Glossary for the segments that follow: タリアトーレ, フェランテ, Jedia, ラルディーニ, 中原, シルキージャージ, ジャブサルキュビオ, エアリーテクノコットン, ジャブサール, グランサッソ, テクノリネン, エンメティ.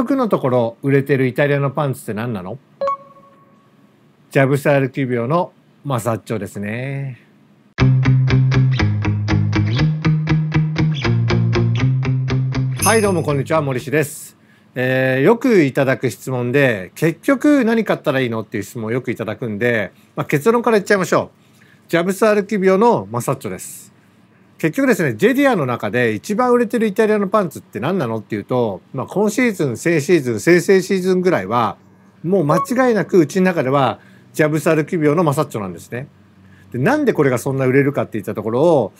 局のところ売れてるイタリアのパンツって何なの？ジャブサール9秒のマサッチョですね。はいどうもこんにちは、森氏です。よくいただく質問で結局何買ったらいいのっていう質問をよくいただくんで、結論から言っちゃいましょう。ジャブサール9秒のマサッチョです。結局ですね、Jediaの中で一番売れてるイタリアのパンツって何なのっていうと、今シーズン、先シーズン、先々シーズンぐらいは、もう間違いなくうちの中では、ジャブサルキュビオのマサッチョなんですね。で、なんでこれがそんな売れるかっていったところを、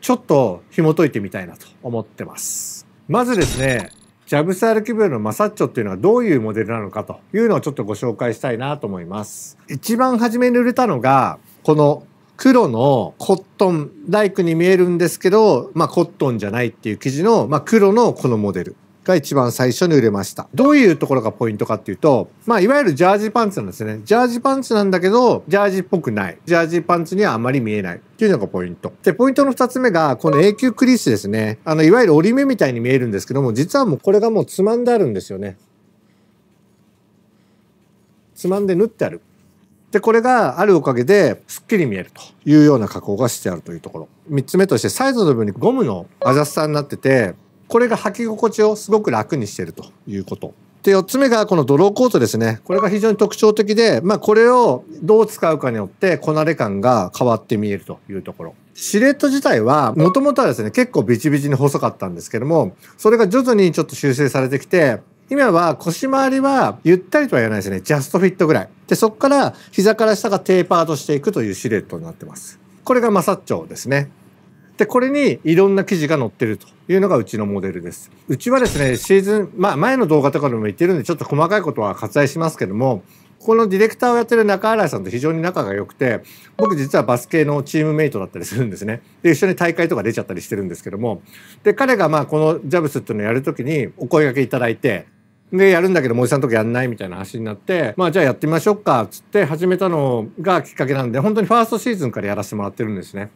ちょっと紐解いてみたいなと思ってます。まずですね、ジャブサルキュビオのマサッチョっていうのはどういうモデルなのかというのをちょっとご紹介したいなと思います。一番初めに売れたのが、この、黒のコットン、ライクに見えるんですけど、コットンじゃないっていう生地の、黒のこのモデルが一番最初に売れました。どういうところがポイントかっていうと、いわゆるジャージパンツなんですね。ジャージパンツなんだけど、ジャージっぽくない。ジャージパンツにはあまり見えないっていうのがポイント。で、ポイントの二つ目が、この永久クリースですね。いわゆる折り目みたいに見えるんですけども、実はもうこれがもうつまんであるんですよね。つまんで縫ってある。で、これがあるおかげで、すっきり見えるというような加工がしてあるというところ。三つ目として、サイズの部分にゴムのアジャスターになってて、これが履き心地をすごく楽にしているということ。で、四つ目がこのドローコートですね。これが非常に特徴的で、これをどう使うかによって、こなれ感が変わって見えるというところ。シルエット自体は、もともとはですね、結構ビチビチに細かったんですけども、それが徐々にちょっと修正されてきて、今は腰回りはゆったりとは言わないですね。ジャストフィットぐらい。で、そこから膝から下がテーパードしていくというシルエットになってます。これがマサッチョですね。で、これにいろんな生地が乗ってるというのがうちのモデルです。うちはですね、シーズン、前の動画とかでも言ってるんでちょっと細かいことは割愛しますけども、このディレクターをやってる中原さんと非常に仲が良くて、僕実はバス系のチームメイトだったりするんですね。で、一緒に大会とか出ちゃったりしてるんですけども、で、彼がこのジャブスっていうのをやるときにお声掛けいただいて、で、やるんだけど、森さんの時やんないみたいな話になって、じゃあやってみましょうか、つって始めたのがきっかけなんで、本当にファーストシーズンからやらせてもらってるんですね。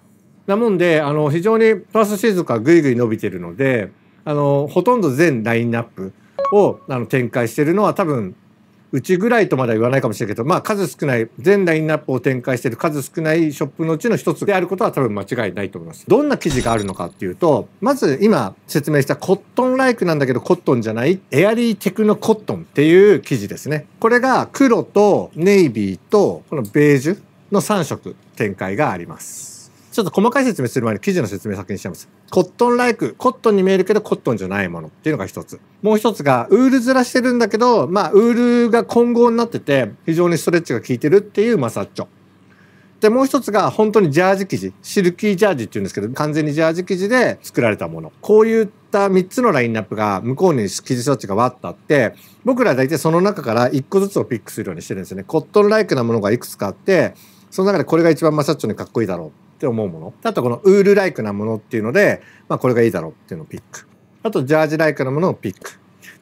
なもんで、非常にファーストシーズンからぐいぐい伸びてるので、ほとんど全ラインナップを展開してるのは多分、うちぐらいとまでは言わないかもしれないけど、数少ない、全ラインナップを展開している数少ないショップのうちの一つであることは多分間違いないと思います。どんな生地があるのかっていうと、まず今説明したコットンライクなんだけどコットンじゃない、エアリーテクノコットンっていう生地ですね。これが黒とネイビーとこのベージュの3色展開があります。ちょっと細かい説明する前に生地の説明先にしちゃいます。コットンライク、コットンに見えるけどコットンじゃないものっていうのが一つ。もう一つがウールずらしてるんだけど、ウールが混合になってて非常にストレッチが効いてるっていうマサッチョ。で、もう一つが本当にジャージ生地、シルキージャージっていうんですけど、完全にジャージ生地で作られたもの。こういった3つのラインナップが向こうに生地装置がわっとあって、僕らは大体その中から1個ずつをピックするようにしてるんですね。コットンライクなものがいくつかあって、その中でこれが一番マサッチョにかっこいいだろう。って思うもの。あとこのウールライクなものっていうので、これがいいだろうっていうのをピック。あとジャージライクなものをピック。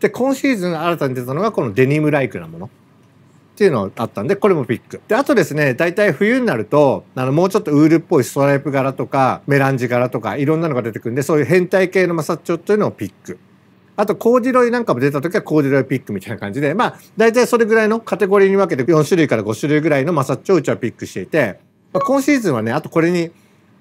で、今シーズン新たに出たのがこのデニムライクなものっていうのがあったんで、これもピック。で、あとですね、大体冬になると、もうちょっとウールっぽいストライプ柄とか、メランジ柄とか、いろんなのが出てくるんで、そういう変態系のマサッチョっていうのをピック。あと、コーディロイなんかも出た時はコーディロイピックみたいな感じで、大体それぐらいのカテゴリーに分けて4種類から5種類ぐらいのマサッチョをうちはピックしていて、今シーズンはね、あとこれに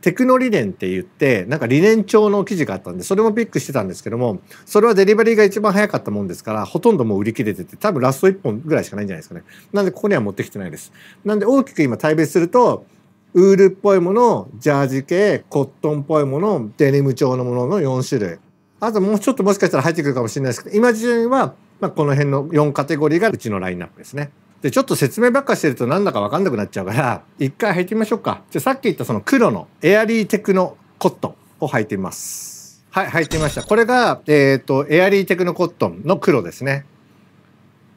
テクノリネンって言って、リネン調の生地があったんで、それもピックしてたんですけども、それはデリバリーが一番早かったもんですから、ほとんどもう売り切れてて、多分ラスト1本ぐらいしかないんじゃないですかね。なんでここには持ってきてないです。なんで大きく今大別すると、ウールっぽいもの、ジャージ系、コットンっぽいもの、デニム調のものの4種類。あともうちょっともしかしたら入ってくるかもしれないですけど、今時点は、この辺の4カテゴリーがうちのラインナップですね。で、ちょっと説明ばっかしてるとなんだかわかんなくなっちゃうから、一回履いてみましょうか。じゃあさっき言ったその黒のエアリーテクノコットンを履いてみます。はい、履いてみました。これが、エアリーテクノコットンの黒ですね。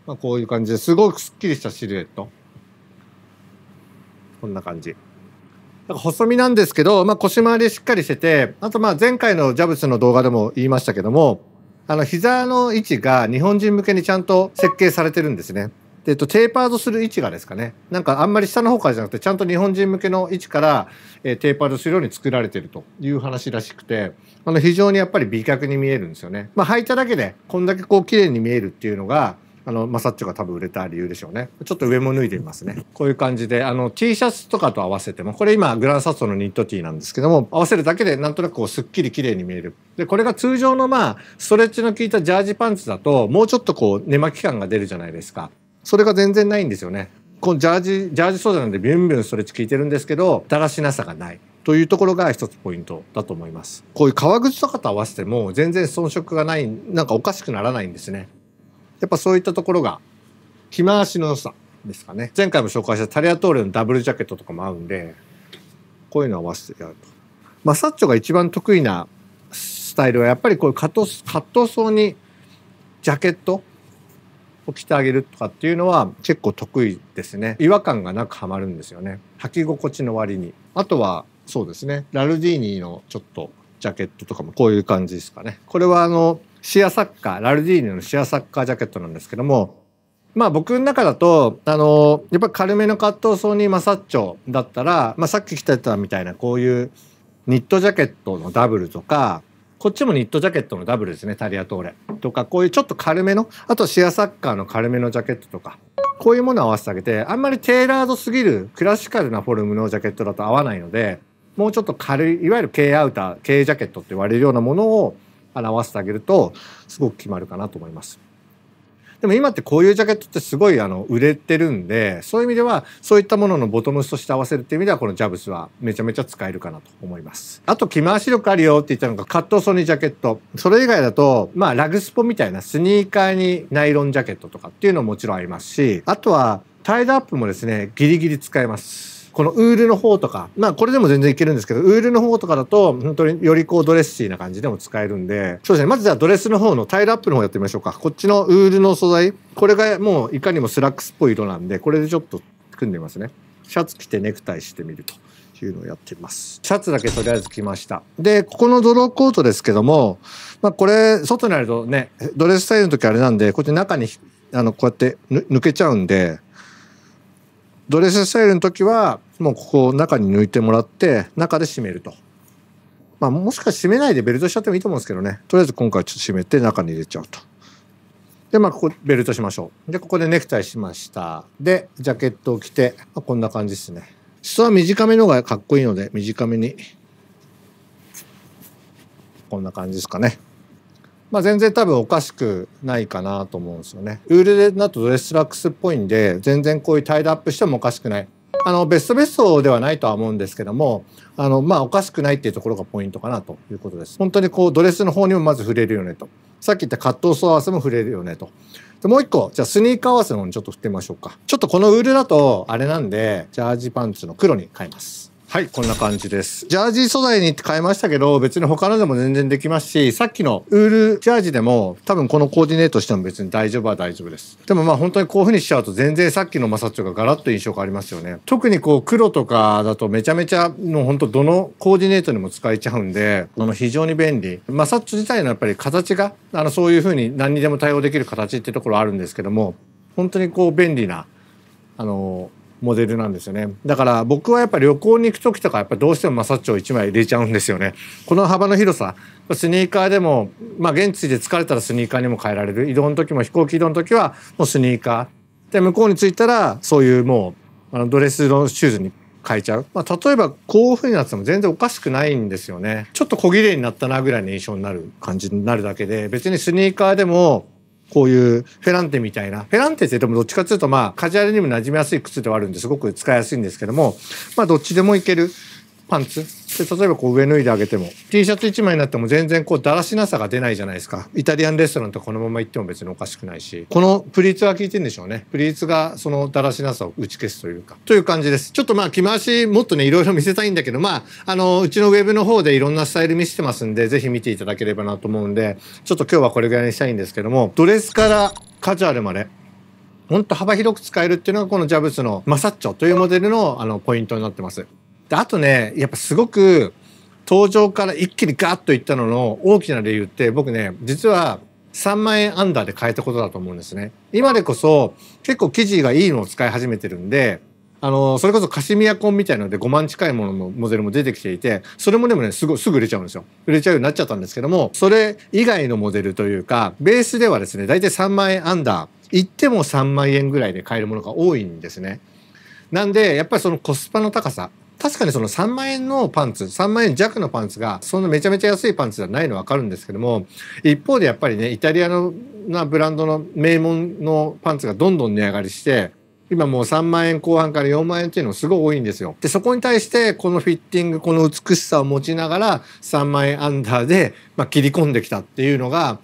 こういう感じですごくスッキリしたシルエット。こんな感じ。細身なんですけど、腰回りしっかりしてて、あと前回のジャブスの動画でも言いましたけども、膝の位置が日本人向けにちゃんと設計されてるんですね。テーパードする位置がですかね、なんかあんまり下の方からじゃなくてちゃんと日本人向けの位置から、テーパードするように作られているという話らしくて、非常にやっぱり美脚に見えるんですよね。まあ、履いただけでこんだけこう綺麗に見えるっていうのがマサッチョが多分売れた理由でしょうね。ちょっと上も脱いでみますね。こういう感じでT シャツとかと合わせても、これ今グランサッソのニット T なんですけども、合わせるだけでなんとなくこうすっきり綺麗に見える。でこれが通常のストレッチの効いたジャージパンツだともうちょっとこう寝巻き感が出るじゃないですか。それが全然ないんですよね。このジャージ素材なんでビュンビュンストレッチ効いてるんですけど、だらしなさがない。というところが一つポイントだと思います。こういう革靴とかと合わせても全然遜色がない、なんかおかしくならないんですね。やっぱそういったところが着回しの良さですかね。前回も紹介したタリアトーレのダブルジャケットとかも合うんで、こういうのを合わせてやると。マサッチョが一番得意なスタイルはやっぱりこういうカットソーにジャケットを着てあげるとかっていうのは結構得意ですね。違和感がなくはまるんですよね。履き心地の割に。あとはそうですね。ラルディーニのちょっとジャケットとかもこういう感じですかね。これはシアサッカー、ラルディーニのシアサッカージャケットなんですけども、僕の中だと、やっぱり軽めのカットソーにマサッチョだったら、さっき着てたみたいなこういうニットジャケットのダブルとか、こっちもニットジャケットのダブルですね、タリアトーレとか、こういうちょっと軽めの、あとシアサッカーの軽めのジャケットとか、こういうものを合わせてあげて、あんまりテーラードすぎるクラシカルなフォルムのジャケットだと合わないので、もうちょっと軽い、いわゆる軽アウター、軽ジャケットって言われるようなものを表してあげると、すごく決まるかなと思います。でも今ってこういうジャケットってすごい売れてるんで、そういう意味ではそういったもののボトムスとして合わせるっていう意味では、このジャブスはめちゃめちゃ使えるかなと思います。あと着回し力あるよって言ったのがカットソーにジャケット。それ以外だと、ラグスポみたいなスニーカーにナイロンジャケットとかっていうのももちろんありますし、あとはタイドアップもですね、ギリギリ使えます。このウールの方とか、これでも全然いけるんですけど、ウールの方とかだと、本当によりこうドレッシーな感じでも使えるんで、そうですね。まずじゃあドレスの方のタイルアップの方やってみましょうか。こっちのウールの素材、これがもういかにもスラックスっぽい色なんで、これでちょっと組んでみますね。シャツ着てネクタイしてみるというのをやってみます。シャツだけとりあえず着ました。で、ここのドローコートですけども、これ、外にあるとね、ドレスタイルの時あれなんで、こうやって中に、こうやって抜けちゃうんで、ドレススタイルの時は、もうここを中に抜いてもらって、中で締めると。もしかして締めないでベルトしちゃってもいいと思うんですけどね。とりあえず今回ちょっと締めて中に入れちゃうと。で、ここベルトしましょう。で、ここでネクタイしました。で、ジャケットを着て、こんな感じですね。裾は短めの方がかっこいいので、短めに。こんな感じですかね。全然多分おかしくないかなと思うんですよね。ウールだとドレスラックスっぽいんで、全然こういうタイドアップしてもおかしくない。ベストではないとは思うんですけども、おかしくないっていうところがポイントかなということです。本当にこう、ドレスの方にもまず触れるよねと。さっき言ったカットソー合わせも触れるよねと。で、もう一個、じゃあスニーカー合わせの方にちょっと振ってみましょうか。ちょっとこのウールだと、あれなんで、ジャージパンツの黒に変えます。はい、こんな感じです。ジャージ素材に変えましたけど、別に他のでも全然できますし、さっきのウールジャージでも多分このコーディネートしても別に大丈夫は大丈夫です。でも本当にこういう風にしちゃうと全然さっきのマサッチョがガラッと印象変わりますよね。特にこう黒とかだとめちゃめちゃ本当どのコーディネートにも使えちゃうんで、非常に便利。マサッチョ自体のやっぱり形が、そういう風に何にでも対応できる形ってところあるんですけども、本当にこう便利な、モデルなんですよね。だから僕はやっぱ旅行に行く時とかやっぱどうしてもマサッチョを1枚入れちゃうんですよね。この幅の広さ、スニーカーでも現地で疲れたらスニーカーにも変えられる。移動の時も飛行機移動の時はもうスニーカーで、向こうに着いたらそういうもうドレスのシューズに変えちゃう。例えばこういう風になってても全然おかしくないんですよね。ちょっと小切れになったなぐらいの印象になる感じになるだけで、別にスニーカーでもこういうフェランテみたいな。フェランテってでもどっちかというとカジュアルにも馴染みやすい靴ではあるんですごく使いやすいんですけども、どっちでもいけるパンツ。で、例えばこう上脱いであげても、T シャツ1枚になっても全然こうだらしなさが出ないじゃないですか。イタリアンレストランとこのまま行っても別におかしくないし、このプリーツは効いてるんでしょうね。プリーツがそのだらしなさを打ち消すというか、という感じです。ちょっと着回しもっとね、いろいろ見せたいんだけど、うちのウェブの方でいろんなスタイル見せてますんで、ぜひ見ていただければなと思うんで、ちょっと今日はこれぐらいにしたいんですけども、ドレスからカジュアルまで、ほんと幅広く使えるっていうのがこのジャブスのマサッチョというモデルのポイントになってます。で、あとね、やっぱすごく登場から一気にガッといったのの大きな理由って、僕ね、実は3万円アンダーで買えたことだと思うんですね。今でこそ結構生地がいいのを使い始めてるんで、それこそカシミヤコンみたいなので5万近いもののモデルも出てきていて、それもでもねすぐ売れちゃうんですよ。売れちゃうようになっちゃったんですけども、それ以外のモデルというかベースではですね、大体3万円アンダー行っても3万円ぐらいで買えるものが多いんですね。なんでやっぱりそのコスパの高さ、確かにその3万円のパンツ、3万円弱のパンツがそんなめちゃめちゃ安いパンツじゃないの分かるんですけども、一方でやっぱりね、イタリアのブランドの名門のパンツがどんどん値上がりして、今もう3万円後半から4万円っていうのすごい多いんですよ。でそこに対してこのフィッティング、この美しさを持ちながら3万円アンダーで、切り込んできたっていうのが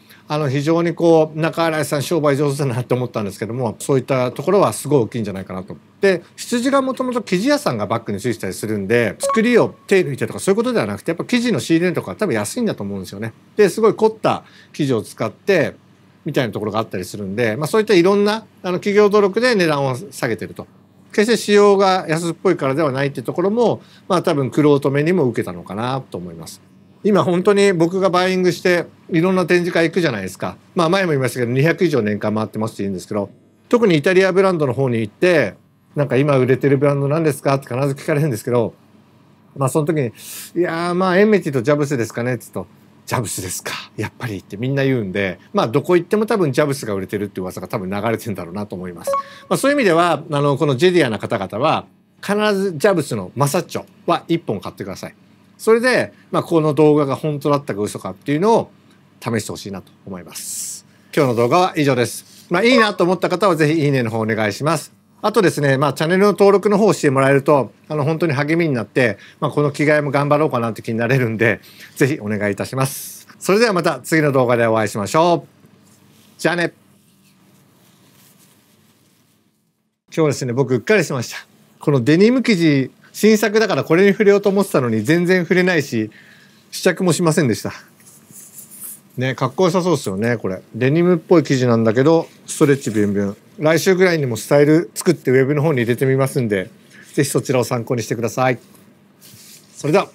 非常にこう中新井さん商売上手だなって思ったんですけども、そういったところはすごい大きいんじゃないかなと。で羊がもともと生地屋さんがバッグについてたりするんで、作りを手抜いてとかそういうことではなくて、やっぱ生地の仕入れとか多分安いんだと思うんですよね。ですごい凝った生地を使ってみたいなところがあったりするんで、そういったいろんな企業努力で値段を下げてると。決して仕様が安っぽいからではないっていうところも、多分玄人目にも受けたのかなと思います。今本当に僕がバイイングしていろんな展示会行くじゃないですか。前も言いましたけど200以上年間回ってますって言うんですけど、特にイタリアブランドの方に行って「なんか今売れてるブランドなんですか?」って必ず聞かれるんですけど、その時に「いやーエンメティとジャブスですかね」って言うと。ジャブスですかやっぱりってみんな言うんで、どこ行っても多分ジャブスが売れてるって噂が多分流れてんだろうなと思います。そういう意味ではこのJediaな方々は必ずジャブスのマサッチョは1本買ってください。それで、この動画が本当だったか嘘かっていうのを試してほしいなと思います。今日の動画は以上です。いいなと思った方は是非いいねの方お願いします。あとですね、チャンネルの登録の方をしてもらえると、本当に励みになって、この着替えも頑張ろうかなって気になれるんで、ぜひお願いいたします。それではまた次の動画でお会いしましょう。じゃあね。今日はですね、僕うっかりしました。このデニム生地、新作だからこれに触れようと思ってたのに全然触れないし、試着もしませんでした。ね、かっこよさそうですよね、これ。デニムっぽい生地なんだけど、ストレッチビュンビュン。来週ぐらいにもスタイル作ってウェブの方に入れてみますんで、ぜひそちらを参考にしてください。それでは。